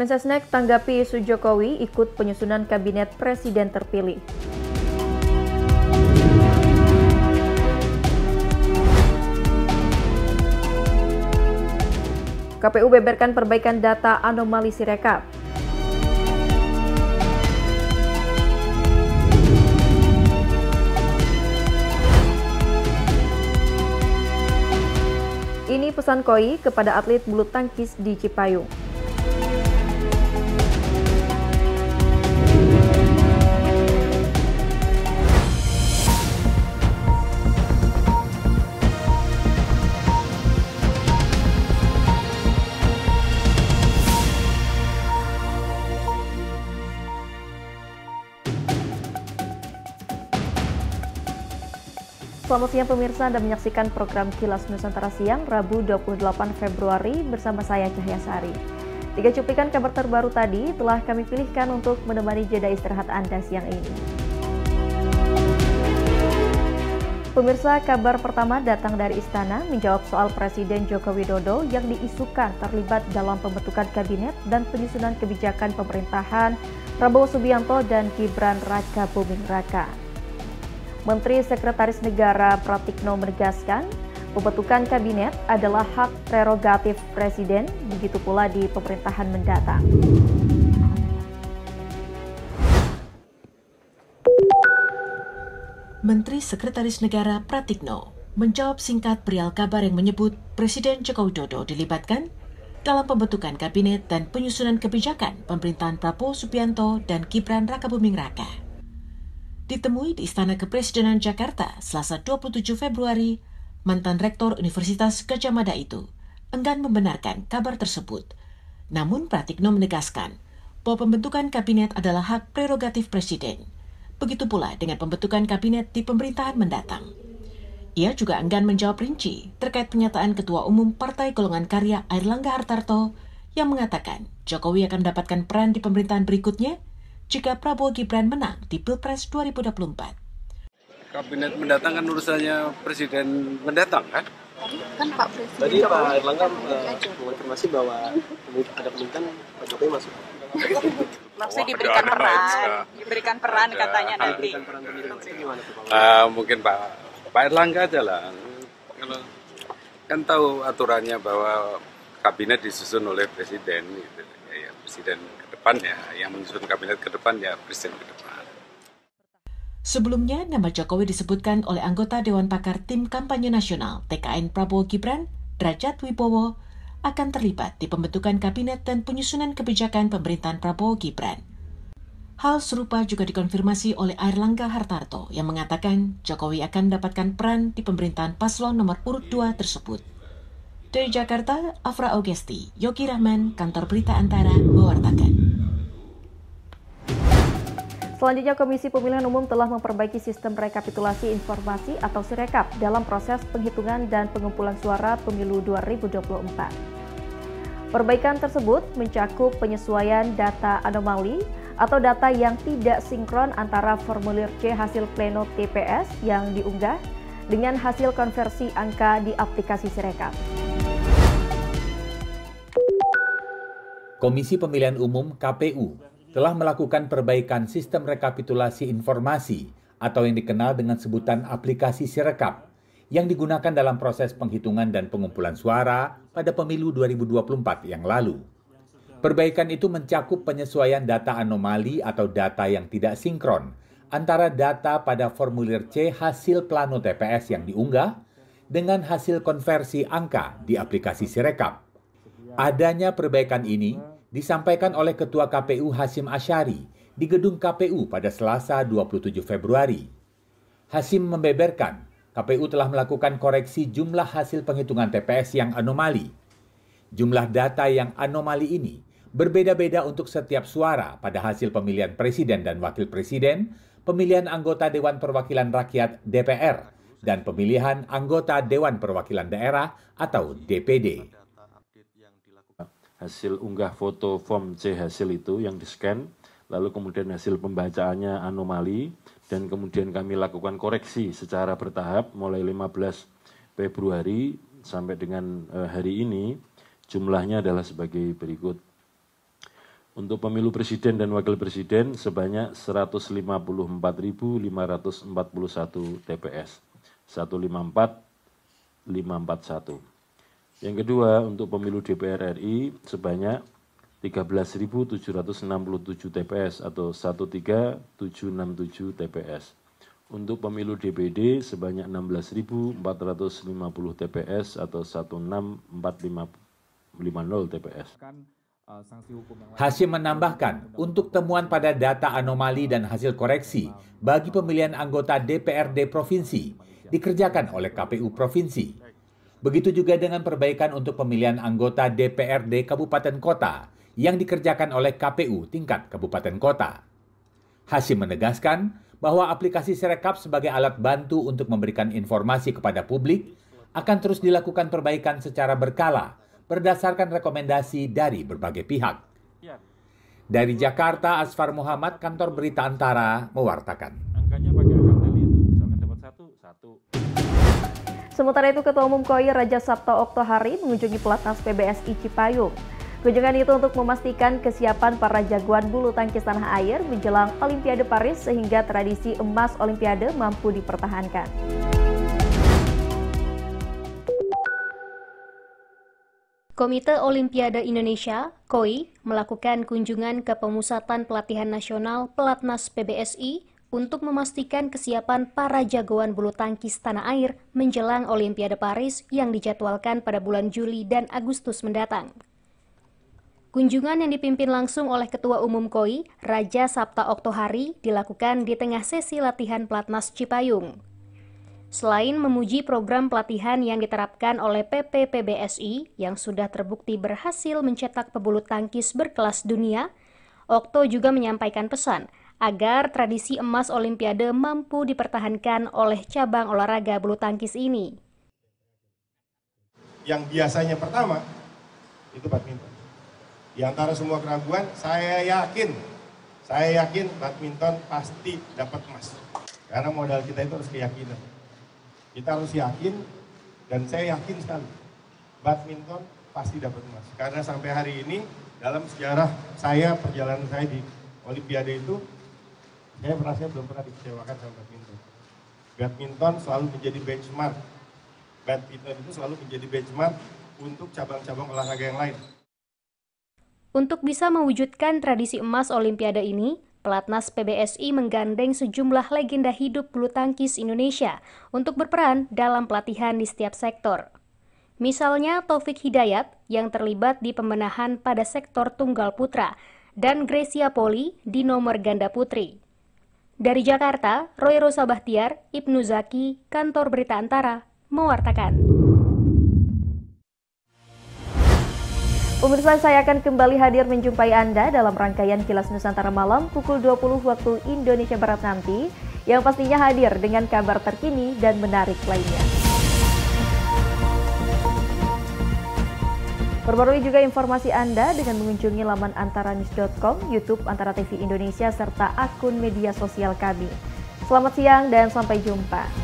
Mensesnek tanggapi isu Jokowi ikut penyusunan kabinet presiden terpilih. KPU beberkan perbaikan data anomali Sirekap. Ini pesan Koi kepada atlet bulu tangkis di Cipayung. Selamat siang pemirsa, Anda menyaksikan program Kilas Nusantara Siang, Rabu 28 Februari bersama saya Cahya Sari. 3 cuplikan kabar terbaru tadi telah kami pilihkan untuk menemani jeda istirahat Anda siang ini. Pemirsa, kabar pertama datang dari Istana menjawab soal Presiden Joko Widodo yang diisukan terlibat dalam pembentukan kabinet dan penyusunan kebijakan pemerintahan Prabowo Subianto dan Gibran Rakabuming Raka. Menteri Sekretaris Negara Pratikno menegaskan, pembentukan kabinet adalah hak prerogatif Presiden, begitu pula di pemerintahan mendatang. Menteri Sekretaris Negara Pratikno menjawab singkat perihal kabar yang menyebut Presiden Joko Widodo dilibatkan dalam pembentukan kabinet dan penyusunan kebijakan pemerintahan Prabowo Subianto dan Gibran Rakabuming Raka. Ditemui di Istana Kepresidenan Jakarta, Selasa 27 Februari, mantan Rektor Universitas Gajah Mada itu enggan membenarkan kabar tersebut. Namun Pratikno menegaskan bahwa pembentukan kabinet adalah hak prerogatif Presiden. Begitu pula dengan pembentukan kabinet di pemerintahan mendatang. Ia juga enggan menjawab rinci terkait pernyataan Ketua Umum Partai Golongan Karya Airlangga Hartarto yang mengatakan Jokowi akan mendapatkan peran di pemerintahan berikutnya jika Prabowo Gibran menang di Pilpres 2024. Kabinet mendatang kan urusannya Presiden mendatang kan? Kan Pak Presiden. Tadi Pak Airlangga mengonfirmasi bahwa ada permintaan Pak Jokowi masuk. Maksudnya diberikan peran, katanya nanti. Mungkin Pak Airlangga aja lah. Kan tahu aturannya bahwa kabinet disusun oleh Presiden gitu. Ya, Presiden depannya, yang menyusun kabinet ke depan ya Presiden ke depan. Sebelumnya, nama Jokowi disebutkan oleh anggota Dewan Pakar Tim Kampanye Nasional TKN Prabowo Gibran, Drajat Wibowo, akan terlibat di pembentukan kabinet dan penyusunan kebijakan pemerintahan Prabowo Gibran. Hal serupa juga dikonfirmasi oleh Airlangga Hartarto yang mengatakan Jokowi akan mendapatkan peran di pemerintahan paslon nomor urut 2 tersebut. Dari Jakarta, Afra Augesti, Yogi Rahman, Kantor Berita Antara, mewartakan. Selanjutnya, Komisi Pemilihan Umum telah memperbaiki sistem rekapitulasi informasi atau Sirekap dalam proses penghitungan dan pengumpulan suara Pemilu 2024. Perbaikan tersebut mencakup penyesuaian data anomali atau data yang tidak sinkron antara formulir C hasil pleno TPS yang diunggah dengan hasil konversi angka di aplikasi Sirekap. Komisi Pemilihan Umum (KPU) telah melakukan perbaikan sistem rekapitulasi informasi atau yang dikenal dengan sebutan aplikasi Sirekap yang digunakan dalam proses penghitungan dan pengumpulan suara pada Pemilu 2024 yang lalu. Perbaikan itu mencakup penyesuaian data anomali atau data yang tidak sinkron antara data pada formulir C hasil plano TPS yang diunggah dengan hasil konversi angka di aplikasi Sirekap. Adanya perbaikan ini disampaikan oleh Ketua KPU Hasyim Asyari di gedung KPU pada Selasa 27 Februari. Hasyim membeberkan, KPU telah melakukan koreksi jumlah hasil penghitungan TPS yang anomali. Jumlah data yang anomali ini berbeda-beda untuk setiap suara pada hasil pemilihan presiden dan wakil presiden, pemilihan anggota Dewan Perwakilan Rakyat DPR, dan pemilihan anggota Dewan Perwakilan Daerah atau DPD. Hasil unggah foto form C hasil itu yang di-scan, lalu kemudian hasil pembacaannya anomali, dan kemudian kami lakukan koreksi secara bertahap mulai 15 Februari sampai dengan hari ini, jumlahnya adalah sebagai berikut. Untuk pemilu presiden dan wakil presiden sebanyak 154.541 TPS, 154.541. Yang kedua, untuk pemilu DPR RI sebanyak 13.767 TPS atau 13767 TPS. Untuk pemilu DPD sebanyak 16.450 TPS atau 16450 TPS. Hasyim menambahkan, untuk temuan pada data anomali dan hasil koreksi bagi pemilihan anggota DPRD Provinsi, dikerjakan oleh KPU Provinsi. Begitu juga dengan perbaikan untuk pemilihan anggota DPRD Kabupaten Kota yang dikerjakan oleh KPU tingkat Kabupaten Kota. Hasyim menegaskan bahwa aplikasi Sirekap sebagai alat bantu untuk memberikan informasi kepada publik akan terus dilakukan perbaikan secara berkala, berdasarkan rekomendasi dari berbagai pihak. Dari Jakarta, Asfar Muhammad, Kantor Berita Antara, mewartakan. Angkanya pakai angka teli itu, misalkan dapat 1. Sementara itu, Ketua Umum Koi Raja Sapta Oktohari mengunjungi Pelatnas PBSI Cipayung. Kunjungan itu untuk memastikan kesiapan para jagoan bulu tangkis tanah air menjelang Olimpiade Paris sehingga tradisi emas Olimpiade mampu dipertahankan. Komite Olimpiade Indonesia, KOI, melakukan kunjungan ke Pemusatan Pelatihan Nasional Pelatnas PBSI untuk memastikan kesiapan para jagoan bulu tangkis tanah air menjelang Olimpiade Paris yang dijadwalkan pada bulan Juli dan Agustus mendatang. Kunjungan yang dipimpin langsung oleh Ketua Umum KOI, Raja Sapta Oktohari, dilakukan di tengah sesi latihan Pelatnas Cipayung. Selain memuji program pelatihan yang diterapkan oleh PP PBSI yang sudah terbukti berhasil mencetak pebulu tangkis berkelas dunia, Okto juga menyampaikan pesan agar tradisi emas Olimpiade mampu dipertahankan oleh cabang olahraga bulu tangkis ini. Yang biasanya pertama, itu badminton. Di antara semua keraguan, saya yakin badminton pasti dapat emas. Karena modal kita itu harus keyakinan. Kita harus yakin, dan saya yakin sekali, badminton pasti dapat emas. Karena sampai hari ini, dalam sejarah saya, perjalanan saya di Olimpiade itu, saya merasa belum pernah dikecewakan sama badminton. Badminton selalu menjadi benchmark. Badminton itu selalu menjadi benchmark untuk cabang-cabang olahraga yang lain. Untuk bisa mewujudkan tradisi emas Olimpiade ini, Pelatnas PBSI menggandeng sejumlah legenda hidup bulu tangkis Indonesia untuk berperan dalam pelatihan di setiap sektor. Misalnya Taufik Hidayat yang terlibat di pembenahan pada sektor tunggal putra dan Grecia Poli di nomor ganda putri. Dari Jakarta, Roy Rosa Bahtiar, Ibnu Zaki, Kantor Berita Antara, mewartakan. Pemirsa, saya akan kembali hadir menjumpai Anda dalam rangkaian Kilas Nusantara Malam pukul 20 waktu Indonesia Barat nanti, yang pastinya hadir dengan kabar terkini dan menarik lainnya. Perbarui juga informasi Anda dengan mengunjungi laman antaranews.com, YouTube Antara TV Indonesia, serta akun media sosial kami. Selamat siang dan sampai jumpa.